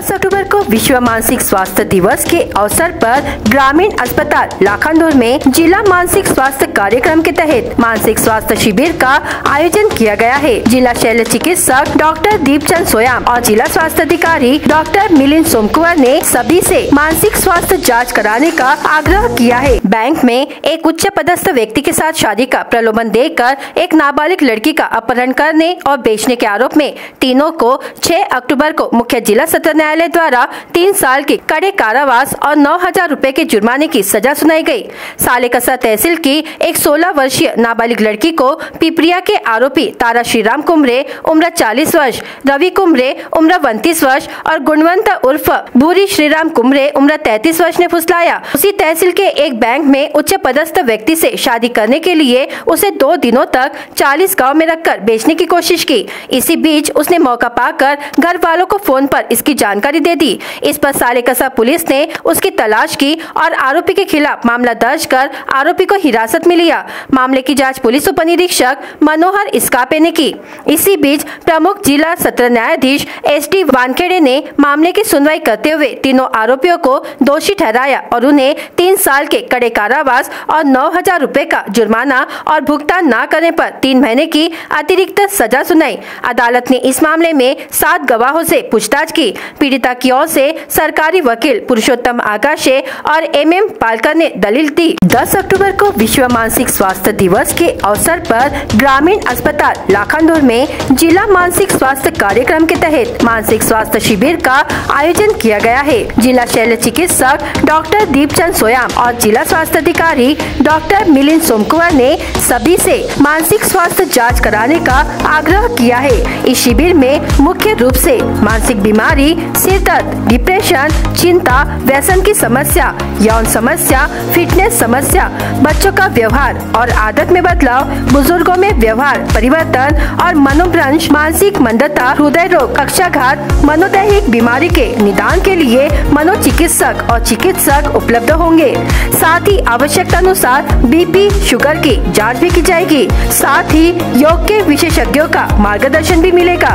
10 अक्टूबर को विश्व मानसिक स्वास्थ्य दिवस के अवसर पर ग्रामीण अस्पताल लाखांदूर में जिला मानसिक स्वास्थ्य कार्यक्रम के तहत मानसिक स्वास्थ्य शिविर का आयोजन किया गया है। जिला शल्य चिकित्सक डॉक्टर दीपचंद सोयाम और जिला स्वास्थ्य अधिकारी डॉक्टर मिलिंद सोमकुवर ने सभी से मानसिक स्वास्थ्य जांच कराने का आग्रह किया है। बैंक में एक उच्च पदस्थ व्यक्ति के साथ शादी का प्रलोभन देकर एक नाबालिग लड़की का अपहरण करने और बेचने के आरोप में तीनों को 6 अक्टूबर को मुख्य जिला सत्र न्यायालय द्वारा 3 साल के कड़े कारावास और 9,000 रूपए के जुर्माने की सजा सुनाई गई। सालेकसा तहसील की एक 16 वर्षीय नाबालिग लड़की को पिपरिया के आरोपी तारा श्रीराम कुमरे उम्र 40 वर्ष, रवि कुमरे उम्र 32 वर्ष और गुणवंत उर्फ भूरी श्रीराम कुमरे उम्र 33 वर्ष ने फुसलाया। उसी तहसील के एक बैंक में उच्च पदस्थ व्यक्ति से शादी करने के लिए उसे 2 दिनों तक 40 गाँव में रखकर बेचने की कोशिश की। इसी बीच उसने मौका पाकर घर वालों को फोन पर इसकी जानकारी दे दी। इस पर सालेकसा पुलिस ने उसकी तलाश की और आरोपी के खिलाफ मामला दर्ज कर आरोपी को हिरासत में लिया। मामले की जांच पुलिस उप निरीक्षक मनोहर इसकापे ने की। इसी बीच प्रमुख जिला सत्र न्यायाधीश SD वानखेड़े ने मामले की सुनवाई करते हुए तीनों आरोपियों को दोषी ठहराया और उन्हें 3 साल के कड़े कारावास और 9,000 रूपए का जुर्माना और भुगतान न करने पर 3 महीने की अतिरिक्त सजा सुनाई। अदालत ने इस मामले में 7 गवाहों से पूछताछ की। पीड़िता की ओर से सरकारी वकील पुरुषोत्तम आकाशे और MM पालकर ने दलील दी। 10 अक्टूबर को विश्व मानसिक स्वास्थ्य दिवस के अवसर पर ग्रामीण अस्पताल लाखांदूर में जिला मानसिक स्वास्थ्य कार्यक्रम के तहत मानसिक स्वास्थ्य शिविर का आयोजन किया गया है। जिला शल्य चिकित्सक डॉक्टर दीपचंद सोयाम और जिला स्वास्थ्य अधिकारी डॉक्टर मिलिंद सोमकुवर ने सभी से मानसिक स्वास्थ्य जाँच कराने का आग्रह किया है। इस शिविर में मुख्य रूप से मानसिक बीमारी, सिर दर्द, डिप्रेशन, चिंता, व्यसन की समस्या, यौन समस्या, फिटनेस समस्या, बच्चों का व्यवहार और आदत में बदलाव, बुजुर्गों में व्यवहार परिवर्तन और मनोभ्रंश, मानसिक मंदता, हृदय रोग, कक्षाघात, मनोदैहिक बीमारी के निदान के लिए मनोचिकित्सक और चिकित्सक उपलब्ध होंगे। साथ ही आवश्यकता अनुसार BP, शुगर की जाँच भी की जाएगी। साथ ही योग के विशेषज्ञों का मार्गदर्शन भी मिलेगा।